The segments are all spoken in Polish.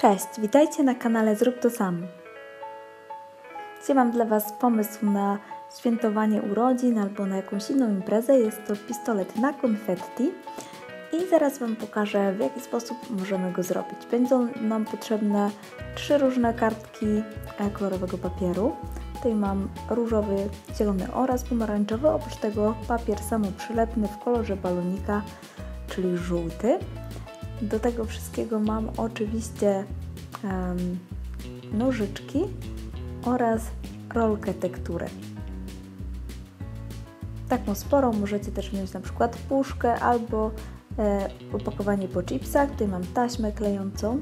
Cześć, witajcie na kanale Zrób to sam. Dzisiaj mam dla Was pomysł na świętowanie urodzin albo na jakąś inną imprezę. Jest to pistolet na konfetti i zaraz Wam pokażę, w jaki sposób możemy go zrobić. Będą nam potrzebne 3 różne kartki kolorowego papieru. Tutaj mam różowy, zielony oraz pomarańczowy. Oprócz tego papier samoprzylepny w kolorze balonika, czyli żółty. Do tego wszystkiego mam oczywiście nożyczki oraz rolkę tektury. Taką sporą możecie też mieć na przykład puszkę albo opakowanie po chipsach. Tutaj mam taśmę klejącą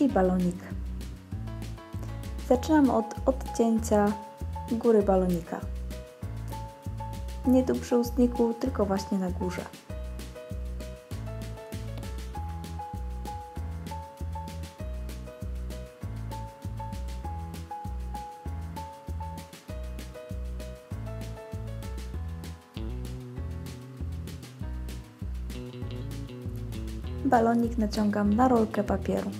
i balonik. Zaczynam od odcięcia góry balonika. Nie tu przy ustniku, tylko właśnie na górze. Balonik naciągam na rolkę papieru.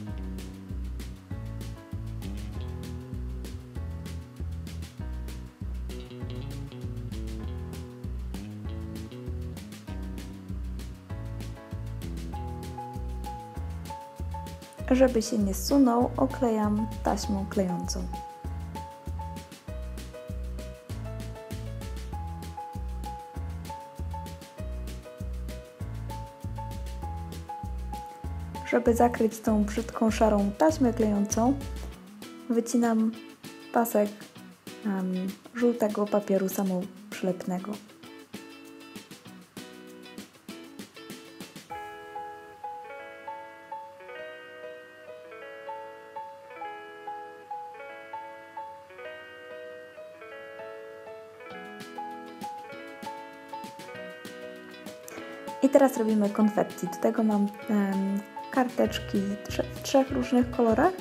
Żeby się nie sunął, oklejam taśmą klejącą. Żeby zakryć tą brzydką szarą taśmę klejącą, wycinam pasek żółtego papieru samoprzylepnego. I teraz robimy konfetti. Do tego mam karteczki w 3 różnych kolorach.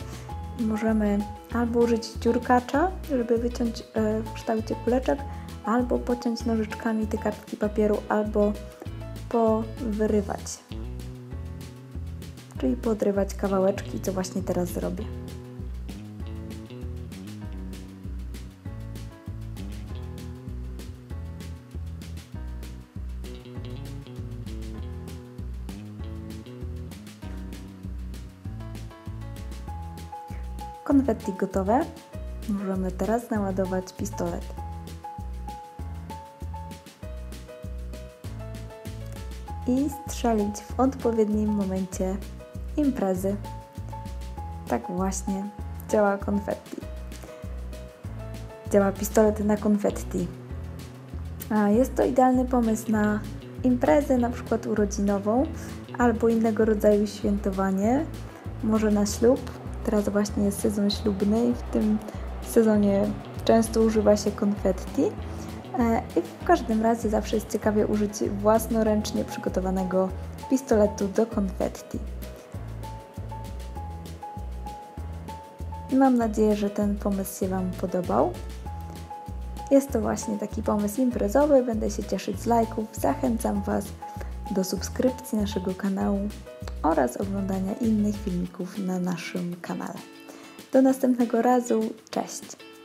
Możemy albo użyć dziurkacza, żeby wyciąć w kształcie kuleczek, albo pociąć nożyczkami te kartki papieru, albo powyrywać. Czyli podrywać kawałeczki, co właśnie teraz zrobię. Konfetti gotowe. Możemy teraz naładować pistolet. I strzelić w odpowiednim momencie imprezy. Tak właśnie działa konfetti. Działa pistolet na konfetti. Jest to idealny pomysł na imprezę, na przykład urodzinową, albo innego rodzaju świętowanie, może na ślub. Teraz właśnie jest sezon ślubny i w tym sezonie często używa się konfetti. I w każdym razie zawsze jest ciekawie użyć własnoręcznie przygotowanego pistoletu do konfetti. Mam nadzieję, że ten pomysł się Wam podobał. Jest to właśnie taki pomysł imprezowy. Będę się cieszyć z lajków. Zachęcam Was do subskrypcji naszego kanału oraz oglądania innych filmików na naszym kanale. Do następnego razu, cześć!